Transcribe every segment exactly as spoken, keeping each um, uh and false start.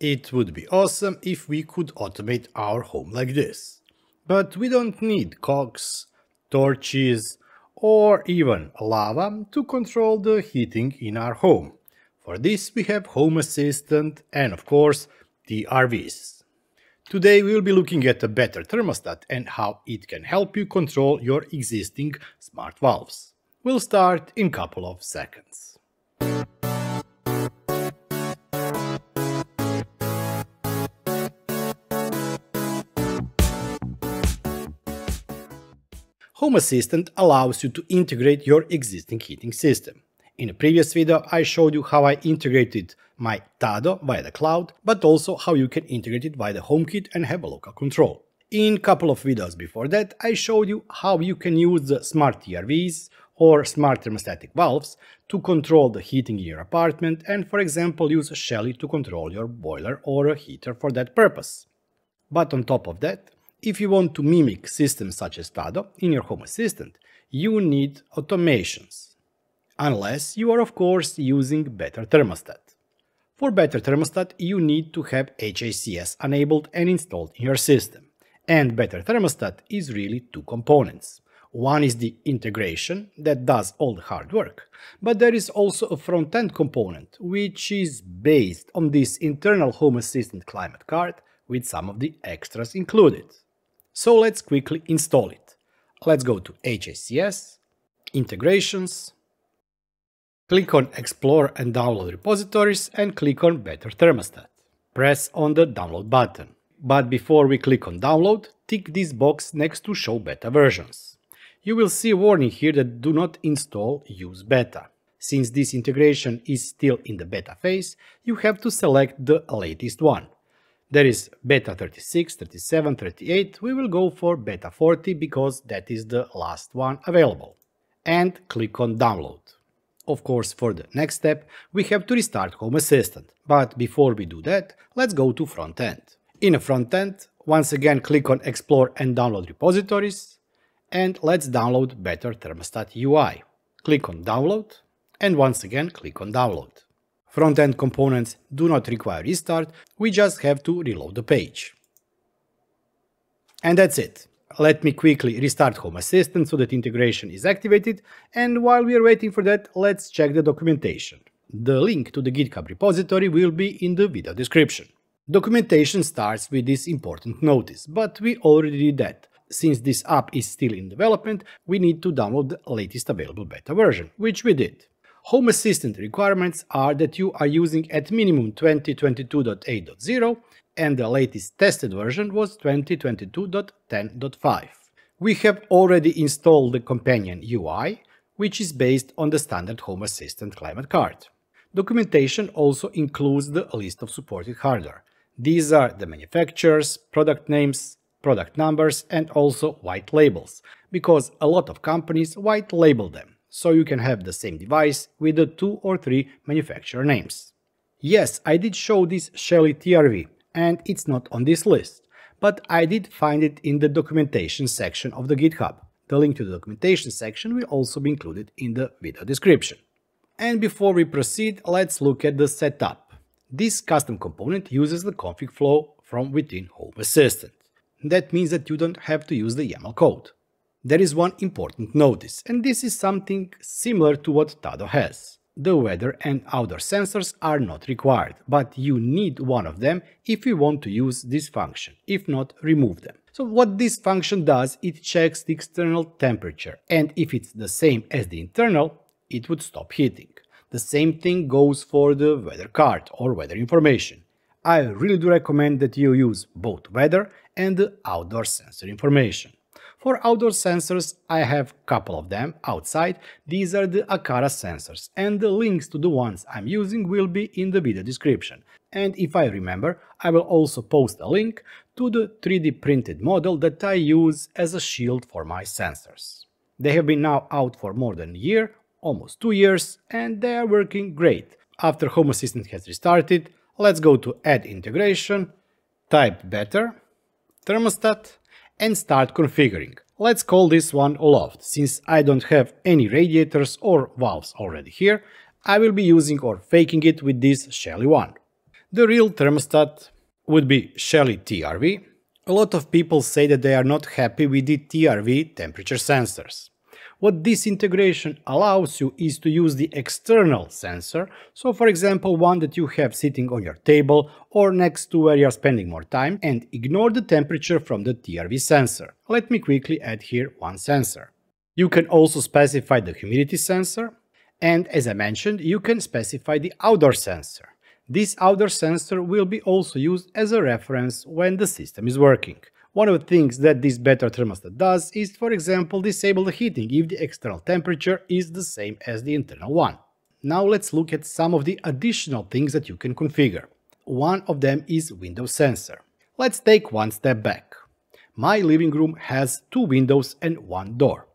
It would be awesome if we could automate our home like this. But we don't need cogs, torches or even lava to control the heating in our home. For this we have Home Assistant and of course T R Vs. Today we will be looking at a better thermostat and how it can help you control your existing smart valves. We'll start in a couple of seconds. Home Assistant allows you to integrate your existing heating system. In a previous video I showed you how I integrated my Tado via the cloud, but also how you can integrate it via the HomeKit and have a local control. In a couple of videos before that I showed you how you can use the smart T R Vs or smart thermostatic valves to control the heating in your apartment and for example use Shelly to control your boiler or a heater for that purpose. But on top of that, if you want to mimic systems such as Tado in your Home Assistant, you need automations. Unless you are of course using Better Thermostat. For Better Thermostat you need to have H A C S enabled and installed in your system. And Better Thermostat is really two components. One is the integration that does all the hard work, but there is also a front-end component which is based on this internal Home Assistant climate card with some of the extras included. So let's quickly install it. Let's go to H A C S, Integrations, click on Explore and Download Repositories and click on Better Thermostat. Press on the Download button. But before we click on Download, tick this box next to Show Beta Versions. You will see a warning here that do not install Use Beta. Since this integration is still in the beta phase, you have to select the latest one. There is beta thirty-six, thirty-seven, thirty-eight, we will go for beta forty because that is the last one available. And click on Download. Of course, for the next step, we have to restart Home Assistant. But before we do that, let's go to Front End. In a Front End, once again click on Explore and Download Repositories. And let's download Better Thermostat U I. Click on Download. And once again click on Download. Front-end components do not require restart, we just have to reload the page. And that's it. Let me quickly restart Home Assistant so that integration is activated, and while we are waiting for that, let's check the documentation. The link to the GitHub repository will be in the video description. Documentation starts with this important notice, but we already did that. Since this app is still in development, we need to download the latest available beta version, which we did. Home Assistant requirements are that you are using at minimum twenty twenty-two point eight point zero and the latest tested version was twenty twenty-two point ten point five. We have already installed the companion U I, which is based on the standard Home Assistant climate card. Documentation also includes the list of supported hardware. These are the manufacturers, product names, product numbers and also white labels, because a lot of companies white label them. So you can have the same device with the two or three manufacturer names. Yes, I did show this Shelly T R V and it's not on this list, but I did find it in the documentation section of the GitHub. The link to the documentation section will also be included in the video description. And before we proceed, let's look at the setup. This custom component uses the config flow from within Home Assistant. That means that you don't have to use the YAML code. There is one important notice, and this is something similar to what Tado has. The weather and outdoor sensors are not required, but you need one of them if you want to use this function, if not, remove them. So what this function does, it checks the external temperature, and if it's the same as the internal, it would stop heating. The same thing goes for the weather card or weather information. I really do recommend that you use both weather and the outdoor sensor information. For outdoor sensors, I have a couple of them outside. These are the Aqara sensors and the links to the ones I'm using will be in the video description. And if I remember, I will also post a link to the three D printed model that I use as a shield for my sensors. They have been now out for more than a year, almost two years, and they are working great. After Home Assistant has restarted, let's go to Add Integration, type Better, Thermostat, and start configuring. Let's call this one Loft. Since I don't have any radiators or valves already here, I will be using or faking it with this Shelly one. The real thermostat would be Shelly T R V. A lot of people say that they are not happy with the T R V temperature sensors. What this integration allows you is to use the external sensor, so for example one that you have sitting on your table or next to where you are spending more time, and ignore the temperature from the T R V sensor. Let me quickly add here one sensor. You can also specify the humidity sensor, and as I mentioned you can specify the outdoor sensor. This outdoor sensor will be also used as a reference when the system is working. One of the things that this Better Thermostat does is, for example, disable the heating if the external temperature is the same as the internal one. Now let's look at some of the additional things that you can configure. One of them is window sensor. Let's take one step back. My living room has two windows and one door.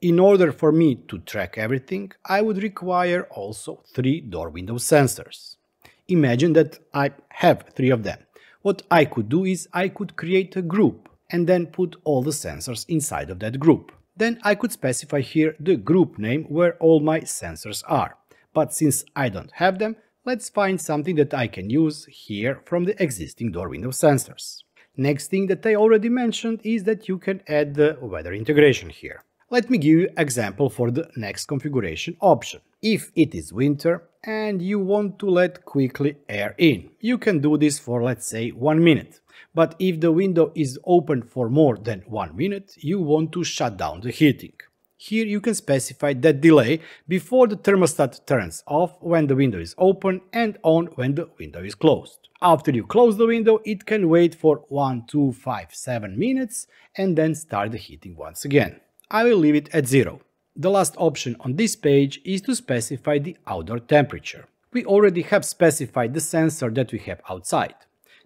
In order for me to track everything, I would require also three door window sensors. Imagine that I have three of them. What I could do is I could create a group and then put all the sensors inside of that group. Then I could specify here the group name where all my sensors are. But since I don't have them, let's find something that I can use here from the existing door window sensors. Next thing that I already mentioned is that you can add the weather integration here. Let me give you an example for the next configuration option. If it is winter and you want to let quickly air in, you can do this for, let's say, one minute. But if the window is open for more than one minute, you want to shut down the heating. Here you can specify that delay before the thermostat turns off when the window is open and on when the window is closed. After you close the window, it can wait for one, two, five, seven minutes and then start the heating once again. I will leave it at zero. The last option on this page is to specify the outdoor temperature. We already have specified the sensor that we have outside.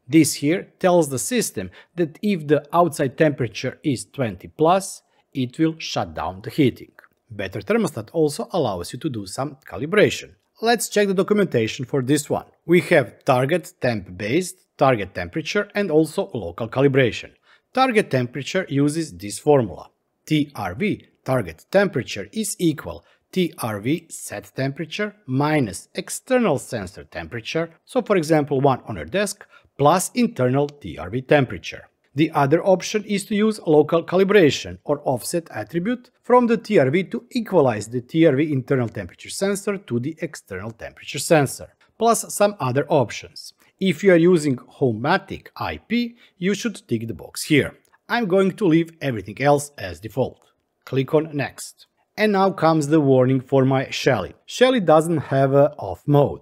This here tells the system that if the outside temperature is twenty plus, it will shut down the heating. Better Thermostat also allows you to do some calibration. Let's check the documentation for this one. We have target temp-based, target temperature, and also local calibration. Target temperature uses this formula. T R V, target temperature, is equal T R V set temperature minus external sensor temperature, so for example one on your desk, plus internal T R V temperature. The other option is to use local calibration or offset attribute from the T R V to equalize the T R V internal temperature sensor to the external temperature sensor, plus some other options. If you are using Homematic I P, you should tick the box here. I'm going to leave everything else as default. Click on Next. And now comes the warning for my Shelly. Shelly doesn't have an off mode,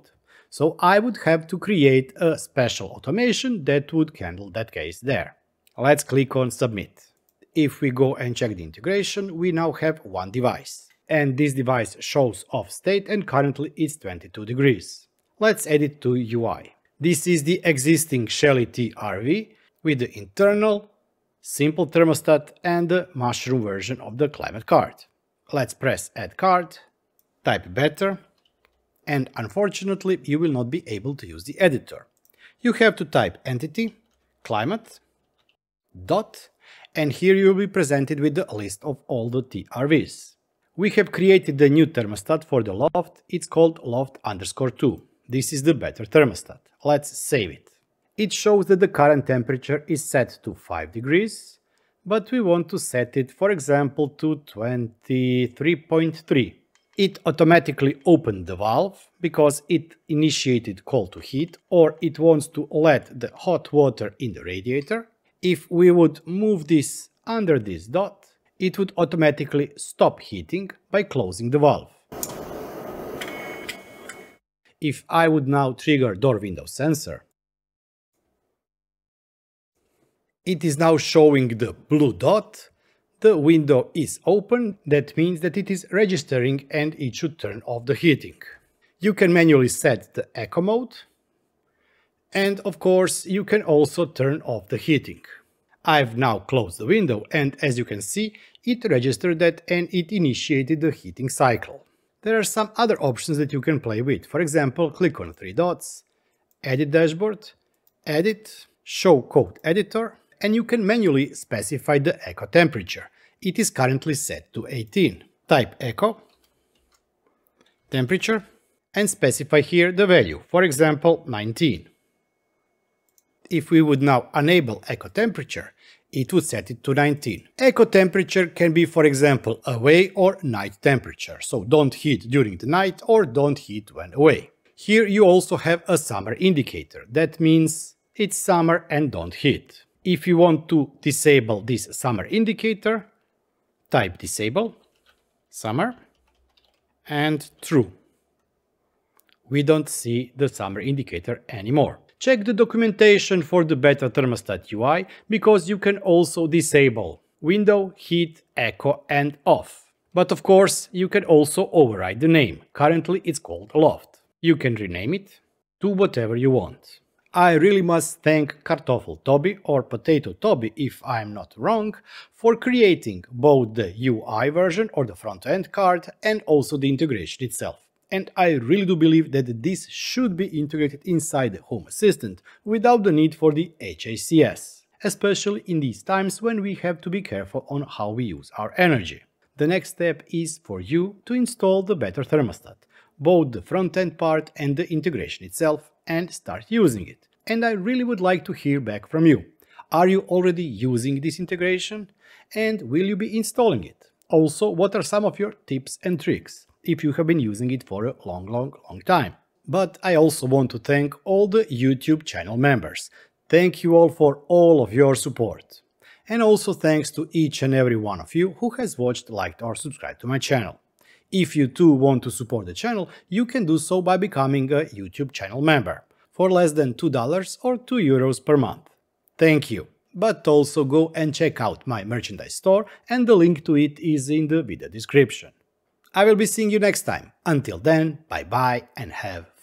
so I would have to create a special automation that would handle that case there. Let's click on Submit. If we go and check the integration, we now have one device. And this device shows off state and currently it's twenty-two degrees. Let's add it to U I. This is the existing Shelly T R V with the internal, simple thermostat and the mushroom version of the climate card. Let's press add card, type better, and unfortunately you will not be able to use the editor. You have to type entity, climate, dot, and here you will be presented with the list of all the T R Vs. We have created the new thermostat for the loft, it's called loft underscore two. This is the Better Thermostat. Let's save it. It shows that the current temperature is set to five degrees, but we want to set it, for example, to twenty-three point three. It automatically opened the valve because it initiated call to heat, or it wants to let the hot water in the radiator. If we would move this under this dot, it would automatically stop heating by closing the valve. If I would now trigger door window sensor, it is now showing the blue dot, the window is open, that means that it is registering and it should turn off the heating. You can manually set the eco mode, and of course you can also turn off the heating. I've now closed the window and as you can see it registered that and it initiated the heating cycle. There are some other options that you can play with, for example click on three dots, edit dashboard, edit, show code editor, and you can manually specify the eco temperature. It is currently set to eighteen. Type eco, temperature, and specify here the value, for example nineteen. if we would now enable echo temperature, it would set it to nineteen. Echo temperature can be, for example, away or night temperature, so don't heat during the night or don't heat when away. Here you also have a summer indicator, that means it's summer and don't heat. If you want to disable this summer indicator, type disable, summer, and true. We don't see the summer indicator anymore. Check the documentation for the Better Thermostat U I, because you can also disable window, heat, echo and off. But of course, you can also override the name. Currently it's called Loft. You can rename it to whatever you want. I really must thank KartoffelToby or PotatoToby, if I'm not wrong, for creating both the U I version or the front-end card and also the integration itself. And I really do believe that this should be integrated inside the Home Assistant without the need for the H A C S, especially in these times when we have to be careful on how we use our energy. The next step is for you to install the Better Thermostat, both the front-end part and the integration itself, and start using it. And I really would like to hear back from you. Are you already using this integration? And will you be installing it? Also, what are some of your tips and tricks, if you have been using it for a long, long, long time? But I also want to thank all the YouTube channel members. Thank you all for all of your support. And also thanks to each and every one of you who has watched, liked or subscribed to my channel. If you too want to support the channel, you can do so by becoming a YouTube channel member, for less than two dollars or two euros per month. Thank you! But also go and check out my merchandise store, and the link to it is in the video description. I will be seeing you next time. Until then, bye bye and have